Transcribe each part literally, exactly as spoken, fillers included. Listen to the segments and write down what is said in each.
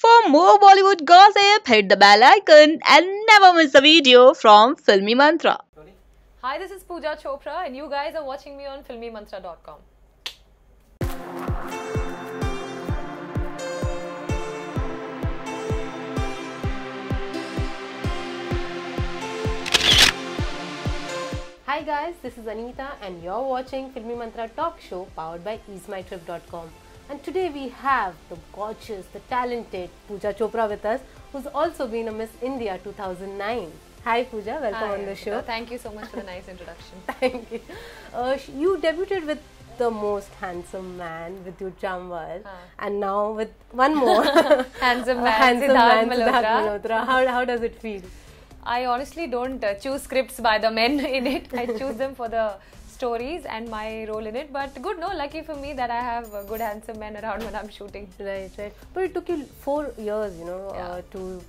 For more Bollywood gossip, hit the bell icon and never miss a video from Filmy Mantra. Hi, this is Pooja Chopra and you guys are watching me on Filmy Mantra dot com. Hi guys, this is Anita and you're watching Filmy Mantra Talk Show powered by Ease My Trip dot com. And today we have the gorgeous, the talented Pooja Chopra with us, who's also been a Miss India two thousand nine. Hi Pooja, welcome Hi, on the show. Thank you so much for the nice introduction. Thank you. Uh, you debuted with the most handsome man, with your Jamwal, huh. and now with one more. handsome man, uh, handsome Siddharth man, Siddharth Malhotra. How, how does it feel? I honestly don't uh, choose scripts by the men in it. I choose them for the stories and my role in it. But good, no, lucky for me that I have a good handsome men around when I'm shooting. Right, right. But it took you four years, you know, yeah. uh, to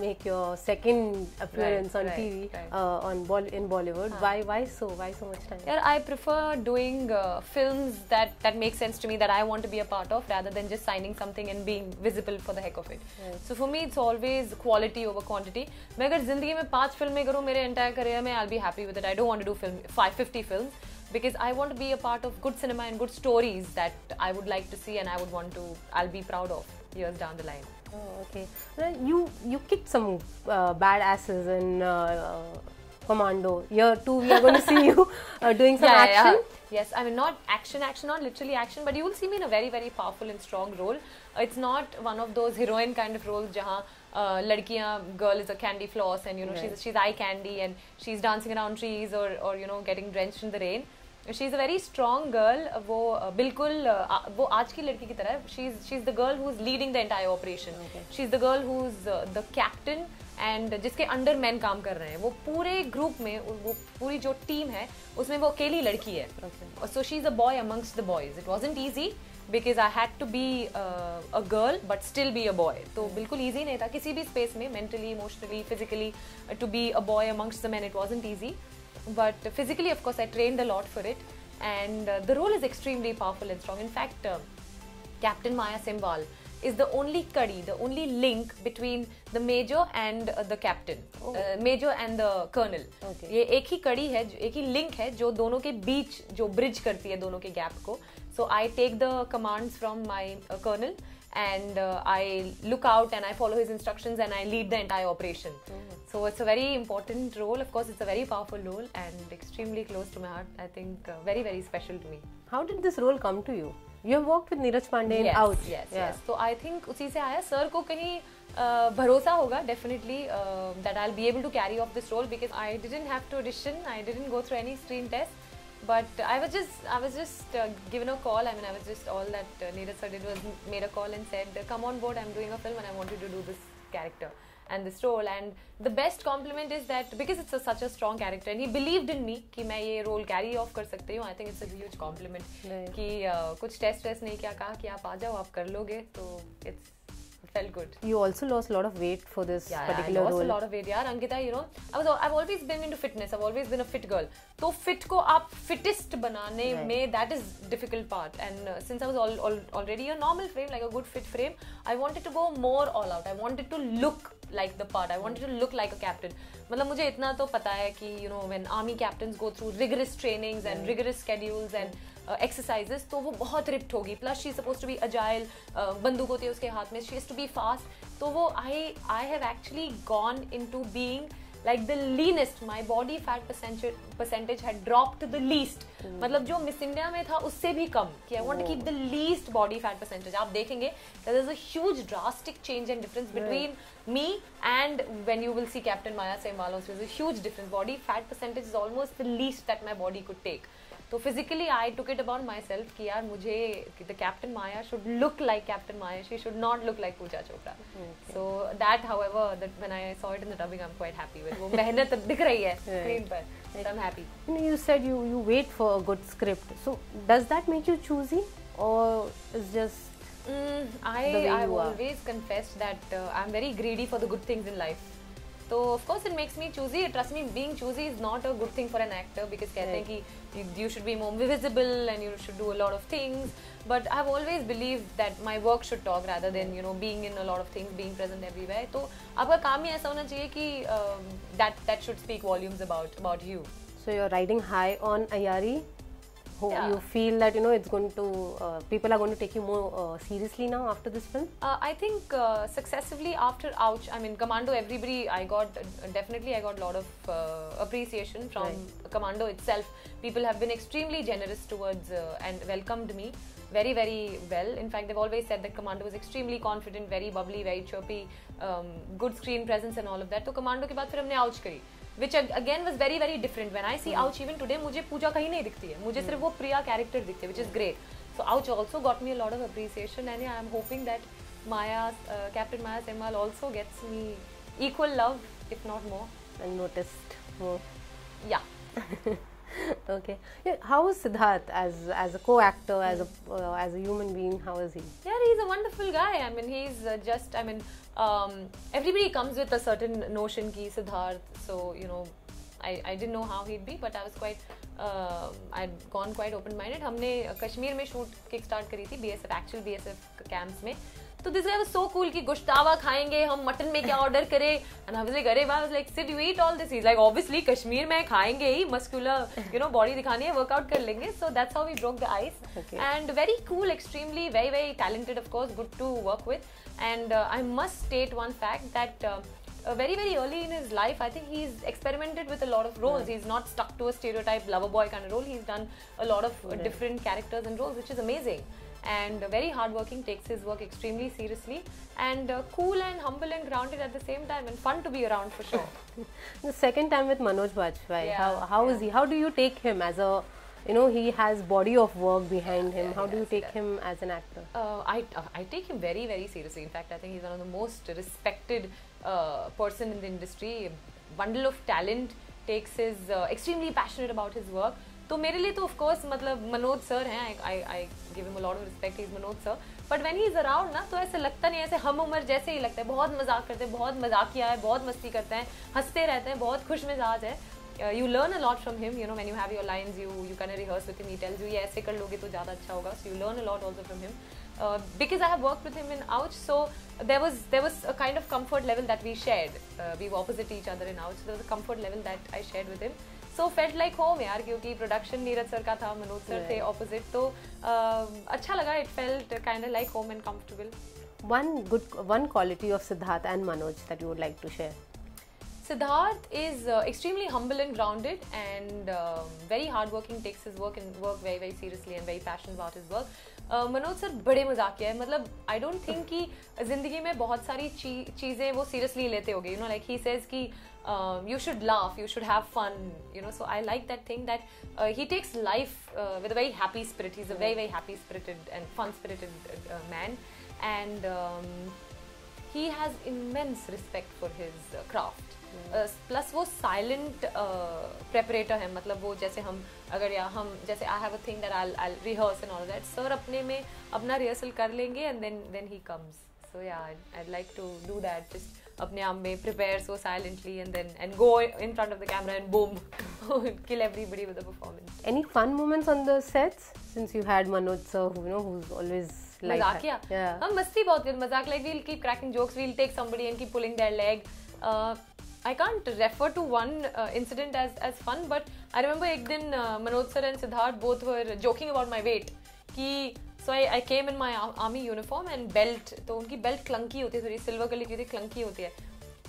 make your second appearance right, on right, T V, right. Uh, on Bol in Bollywood. Huh. Why, why so? Why so much time? Yeah, I prefer doing uh, films that that make sense to me, that I want to be a part of, rather than just signing something and being visible for the heck of it. Right. So for me, it's always quality over quantity. मैं अगर ज़िंदगी में पांच फिल्में करूँ मेरे entire career में, I'll be happy with it. I don't want to do film five fifty films. Because I want to be a part of good cinema and good stories that I would like to see and I would want to, I'll be proud of years down the line. Oh, okay. Well, you you kicked some uh, bad asses in uh, uh, Commando. Year two, we are going to see you uh, doing some yeah, action. Yeah. Yes, I mean not action, action, not literally action, but you will see me in a very, very powerful and strong role. It's not one of those heroine kind of roles jahan uh, ladkiyan, girl is a candy floss and you know right. she's she's eye candy and she's dancing around trees or or you know getting drenched in the rain. She's a very strong girl. वो बिल्कुल वो आज की लड़की की तरह. She's she's the girl who's leading the entire operation. Okay. She's the girl who's uh, the captain. And जिसके under मैन काम कर रहे हैं वो पूरे ग्रुप में वो पूरी जो टीम है उसमें वो अकेली लड़की है. So she's a boy amongst the boys. It wasn't easy because I had to be uh, a girl but still be a boy. तो बिल्कुल easy नहीं था किसी भी space में mentally, emotionally, physically to be a boy amongst the men. It wasn't easy. But physically, of course, I trained a lot for it. And uh, the role is extremely powerful and strong. In fact, uh, Captain Maya Semwal is the only kadi, the only link between the major and uh, the captain, oh. uh, major and the colonel. Okay. ये एक ही कड़ी है, एक ही link है जो दोनों के बीच जो bridge करती है दोनों के gap को. So I take the commands from my uh, colonel and uh, I look out and I follow his instructions and I lead the entire operation. Mm-hmm. So it's a very important role. Of course, it's a very powerful role and extremely close to my heart. I think uh, very, very special to me. How did this role come to you? You have worked with Neeraj Pandey in Ouch. Yes, yeah. yes. So I think उसी से आया. Sir को कहीं भरोसा होगा definitely uh, that I'll be able to carry off this role because I didn't have to audition. I didn't go through any screen test. But I was just, I was just uh, given a call. I mean, I was just all that uh, Neeraj sir did was made a call and said, "Come on board. I'm doing a film and I want you to do this character and this role." And the best compliment is that because it's a, such a strong character, and he believed in me कि मैं ये role carry off कर सकती हूँ. I think it's a huge compliment. कि uh, कुछ test test नहीं क्या कहा कि आप आ जाओ आप कर लोगे. तो it's felt good. You also lost a lot of weight for this yeah, particular role. Yeah, I lost role. a lot of weight. Yeah, Ankita, you know, I was, I've always been into fitness. I've always been a fit girl. So fit को आप fittest बनाने right. में that is difficult part. And uh, since I was all, all, already a normal frame, like a good fit frame, I wanted to go more all out. I wanted to look like the part. I wanted to look like a captain. मतलब मुझे इतना तो पता है कि you know when army captains go through rigorous trainings and right. rigorous schedules and uh, exercises, तो वो बहुत ripped होगी. Plus she's supposed to be agile. Uh, बंदूक होती है उसके हाथ में. She has to be fast. तो वो I I have actually gone into being like the leanest. My body fat percentage percentage had dropped to the least. Mm. मतलब जो Miss India में था उससे भी कम. कि I want oh. to keep the least body fat percentage. आप देखेंगे that there's a huge drastic change and difference between right. me and when you will see Captain Maya Semwal. There's a huge difference. Body fat percentage is almost the least that my body could take. So physically, I took it about myself कि यार मुझे the Captain Maya should look like Captain Maya. She should not look like Pooja Chopra. Okay. So that, however, that when I saw it in the dubbing, I'm quite happy with. वो मेहनत दिख रही है screen पर. So I'm happy. You said you you wait for a good script. So does that make you choosy, or is just mm, I I've always confessed that uh, I'm very greedy for the good things in life. तो of course it makes me choosy. Trust me, being choosy is not a good thing for an actor because कहते हैं कि you should be more visible and you should do a lot of things. But I've always believed that my work should talk rather than you know being in a lot of things, being present everywhere. तो आपका काम ही ऐसा होना चाहिए कि that that should speak volumes about about you. So you're riding high on Aiyaary. Yeah. You feel that you know it's going to uh, people are going to take you more uh, seriously now after this film. Uh, I think uh, successively after Ouch, I mean Commando, everybody I got uh, definitely I got a lot of uh, appreciation from right. Commando itself. People have been extremely generous towards uh, and welcomed me very very well. In fact, they've always said that Commando was extremely confident, very bubbly, very chirpy, um, good screen presence and all of that. So Commando के बाद फिर हमने Ouch करी. Which again was very very different. When I see mm. Ouch even today, मुझे पूजा कहीं नहीं दिखती है. मुझे mm. सिर्फ वो प्रिया character दिखती है, which is great. So Ouch also got me a lot of appreciation, and I am hoping that Maya, uh, Captain Maya Semwal also gets me equal love, if not more. I noticed more. Yeah. Okay. Yeah, how is Siddharth as as a co-actor, mm. as a uh, as a human being? How is he? Yeah, he's a wonderful guy. I mean, he's uh, just. I mean, um, everybody comes with a certain notion ki Siddharth. So you know, I I didn't know how he'd be, but I was quite. Uh, I'd gone quite open-minded. हमने कश्मीर में shoot kickstart करी थी B S F actual B S F camps में. So this guy was so cool कि गुश्तावा खाएंगे हम mutton में क्या order करें and I was like अरे वाह I was like Sid you eat all this he's like obviously Kashmir में खाएंगे ही muscular you know body दिखानी है workout कर लेंगे so that's how we broke the ice okay. and very cool extremely very very talented of course good to work with and uh, I must state one fact that uh, Uh, very very early in his life I think he's experimented with a lot of roles right. He's not stuck to a stereotype lover boy kind of role he's done a lot of uh, right. different characters and roles which is amazing and uh, very hard working takes his work extremely seriously and uh, cool and humble and grounded at the same time and fun to be around for sure the second time with Manoj Bajpayee yeah. how how yeah. is he how do you take him as a you know he has body of work behind yeah, him yeah, how yeah, do you take yeah. him as an actor uh, I uh, I take him very very seriously in fact I think he's one of the most respected uh, person in the industry a bundle of talent takes his uh, extremely passionate about his work तो मेरे लिए तो of course मतलब Manoj sir हैं I I I give him a lot of respect he's Manoj sir but when he's around ना तो ऐसे लगता नहीं ऐसे हम उम्र जैसे ही लगता है बहुत मजाक करते हैं बहुत मजाकिया है बहुत मस्ती करते हैं हंसते रहते हैं बहुत खुश मिजाज है Uh, you learn a lot from him you know when you have your lines you you kind of rehearse with him he tells you ye aise kar loge to zyada acha hoga so you learn a lot also from him uh, because I have worked with him in Ouch so there was there was a kind of comfort level that we shared uh, we were opposite each other in Ouch so there was a comfort level that I shared with him so felt like home yaar kyunki production Neeraj sir ka tha Manoj sir the opposite to uh, acha laga it felt kind of like home and comfortable one good one quality of Siddharth and Manoj that you would like to share Siddharth is uh, extremely humble and grounded and uh, very hard working takes his work and work very very seriously and very passionate about his work uh, Manoj sir बड़े मजाकिया है मतलब I don't think कि जिंदगी में बहुत सारी चीजें वो seriously लेते होंगे you know like he says कि uh, you should laugh you should have fun you know so I like that thing that uh, he takes life uh, with a very happy spirit he's a very very happy spirited and fun spirited uh, man and um, he has immense respect for his uh, craft Uh, plus वो silent uh, preparator है मतलब वो जैसे हम अगर या हम जैसे I have a thing that I'll I'll rehearse and all of that sir अपने में अपना rehearsal कर लेंगे and then then he comes so yeah I'd, I'd like to do that just अपने आप में prepare so silently and then and go in front of the camera and boom kill everybody with the performance any fun moments on the sets since you had Manoj sir who you know who's always like मजाकिया yeah हम मस्ती बहुत करते मजाक like we'll keep cracking jokes we'll take somebody and keep pulling their leg uh, I can't refer to one uh, incident as as fun, but I remember एक दिन uh, Manoj sir and Siddharth both were joking about my weight. कि so I I came in my army uniform and belt. तो उनकी belt clunky होती है थोड़ी silver color की थी clunky होती है.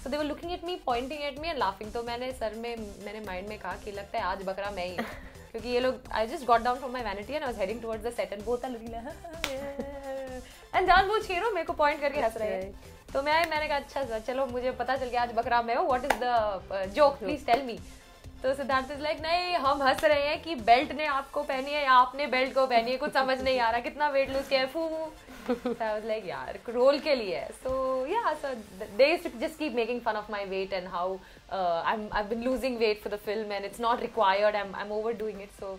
So they were looking at me, pointing at me and laughing. तो मैंने सर में मैंने mind में कहा कि लगता है आज बकरा मैं ही क्योंकि ये लोग I just got down from my vanity and I was heading towards the set and both are looking like and जानबूझ के रो मेरे को point करके हंस रहे हैं. तो मैं मैंने कहा अच्छा सर चलो मुझे पता चल गया आज बकरा मैं हूँ what is the joke please tell me तो सिद्धार्थ इज लाइक नहीं हम हंस रहे हैं कि बेल्ट ने आपको पहनी है या आपने बेल्ट को पहनी है कुछ समझ नहीं आ रहा कितना वेट लूज किया है फू आई वाज लाइक यार रोल के लिए सो या so they just keep making fun of my weight and how I I been losing weight for the film and it's not required I am overdoing it so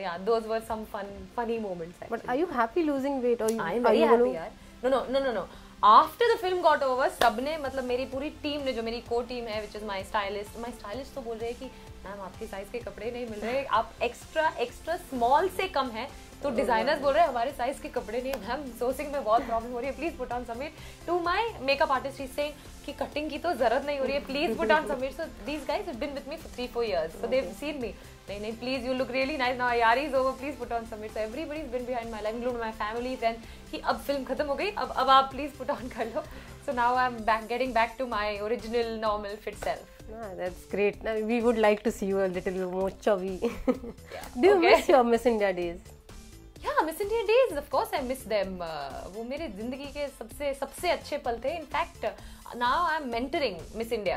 yeah those were some fun funny moments but are you happy losing weight और I am very happy यार no no no no after the film got over सबने मतलब मेरी पूरी team ने, जो मेरी को टीम है which is my stylist, my stylist तो बोल रहे हैं कि मैम आपकी साइज के कपड़े नहीं मिल रहे, आप एक्स्ट्रा एक्स्ट्रा स्मॉल से कम है, तो डिजाइनर्स बोल रहे हैं हमारे साइज के कपड़े नहीं, मैम सोर्सिंग में बहुत प्रॉब्लम हो रही है, please put on Sameer. Too my makeup artist is saying कि कटिंग की तो जरूरत नहीं हो रही है, please put on Sameer. So these guys have been with me for three four years, so they have seen me, नहीं नहीं please you look really nice now, यारी is over, please put on Sameer. So everybody is been behind my life, including my family friend, कि अब film खत्म हो गई, अब अब आप प्लीज पुट ऑन कर लो। So now I am back getting back to my original normal fit self. Ah, that's great. Now we would like to see you a little more chubby. Yeah. Do you okay. miss your Miss India days? Yeah, Miss India days. Of course, I miss them. Uh, वो मेरे जिंदगी के सबसे सबसे अच्छे पल थे. In fact, now I'm mentoring Miss India.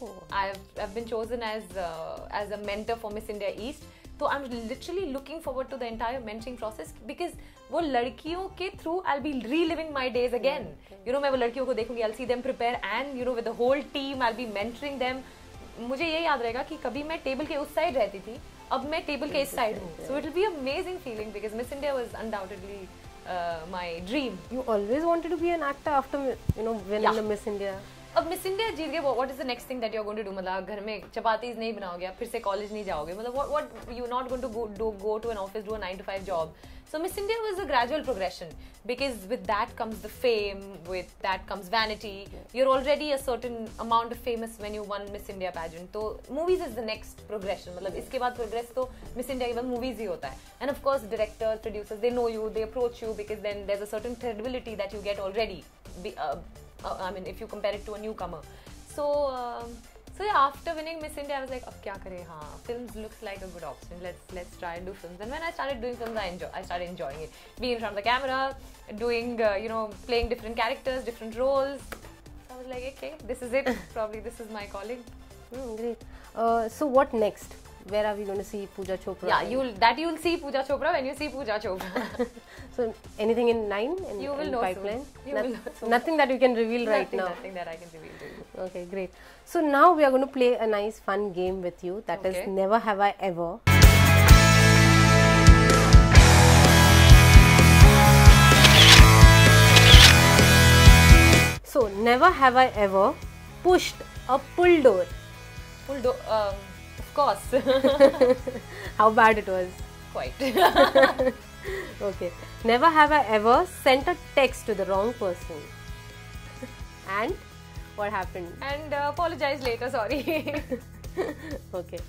Oh. I've I've been chosen as uh, as a mentor for Miss India East. So I'm literally looking forward to the entire mentoring process because वो लड़कियों के through I'll be reliving my days again. Okay. You know मैं वो लड़कियों को देखूंगी, I'll see them prepare and you know with the whole team I'll be mentoring them. मुझे ये याद रहेगा कि कभी मैं टेबल के उस साइड रहती थी, अब मैं टेबल के इस साइड हूँ. So it will be amazing feeling because Miss India was undoubtedly uh, my dream. You always wanted to be an actor after you know winning yeah. the Miss India. अब Miss India जीत गए, what is the next thing that you are going to do? मतलब घर में chapatis नहीं बनाओगे, आप फिर से कॉलेज नहीं जाओगे, मतलब what what you not going to do go to an office do a nine to five job. So miss India was a gradual progression because with that comes the fame, with that comes vanity, you are already a certain amount of famous when you won miss India pageant. तो movies is the next progression, मतलब इसके बाद progress तो miss India के बाद movies ही होता है. And of course directors, producers, they know you, they approach you because then there is a certain credibility that you get already. Uh, I mean, if you compare it to a newcomer, so uh, so yeah, after winning Miss India, I was like, अब क्या करें? हाँ, films looks like a good option. Let's let's try and do films. And when I started doing films, I enjoy, I started enjoying it. Being in front of the camera, doing uh, you know, playing different characters, different roles. So I was like, okay, this is it. Probably this is my calling. Mm, great. Uh, so what next? Where are we going to see Pooja Chopra? Yeah, you'll that you'll see Pooja Chopra when you see Pooja Chopra. So anything in line? In, you will in know pipeline? Soon. You Not, will know soon. Nothing that you can reveal nothing, right now. Nothing that I can reveal to you. Okay, great. So now we are going to play a nice, fun game with you. That okay. is Never Have I Ever. So never have I ever pushed a pull door. Pull door. Um, Of course. How bad it was? Quite. Okay. Never have I ever sent a text to the wrong person. And what happened? And uh, apologized later. Sorry. Okay.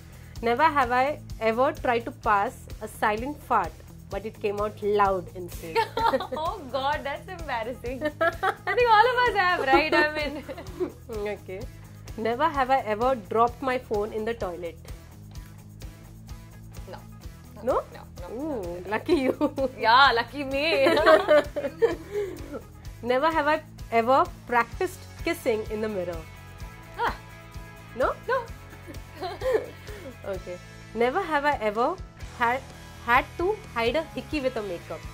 Never have I ever tried to pass a silent fart, but it came out loud instead. Oh God, that's embarrassing. I think all of us have, right? I mean. Okay. Never have I ever dropped my phone in the toilet. No. No? No. no, Ooh, no, no. Lucky you. Yeah, lucky me. Never have I ever practiced kissing in the mirror. Ah. No? No. Okay. Never have I ever had had to hide a hickey with a makeup.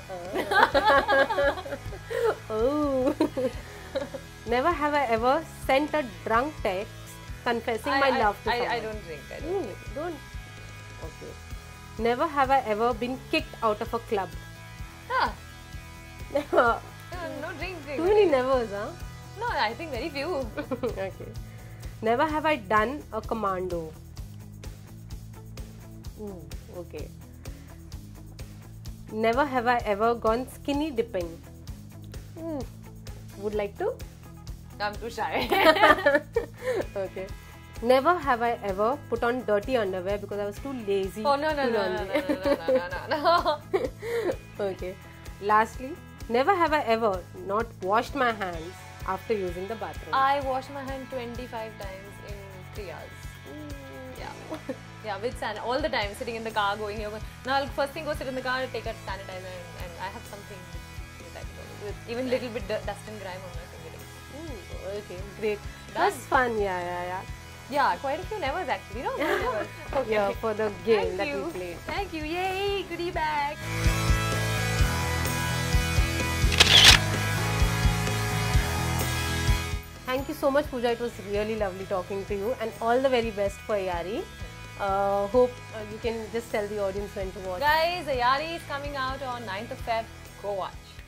Uh-uh. Oh. Never have I ever sent a drunk text confessing I, my I, love to I, someone. I don't drink. I don't. Mm, drink. Don't. Okay. Never have I ever been kicked out of a club. Ah. Never. No, no drink, drink. Too many nevers, huh? No, I think very few. Okay. Never have I done a commando. Mm, okay. Never have I ever gone skinny dipping. Mm. Would like to? I'm too shy. Okay. Never have I ever put on dirty underwear because I was too lazy. Oh no no no no, no no no no no no. Okay. Lastly, never have I ever not washed my hands after using the bathroom. I wash my hand twenty-five times in three hours. Yeah. Yeah, with san all the time sitting in the car going here. Now I'll first thing go sit in the car, take out sanitizer, and, and I have something with that. With even little bit dust and grime on my fingertips. Ooh, okay, great. That's fun, yeah, yeah, yeah. Yeah, quite a few nevers actually, no? Nevers. Okay. Yeah, for the game Thank that you. we played. Thank you, yay, goodie bag. Thank you so much, Pooja. It was really lovely talking to you, and all the very best for Aiyaary. Uh, hope uh, you can just tell the audience when to watch. Guys, Aiyaary is coming out on ninth of February. Go watch.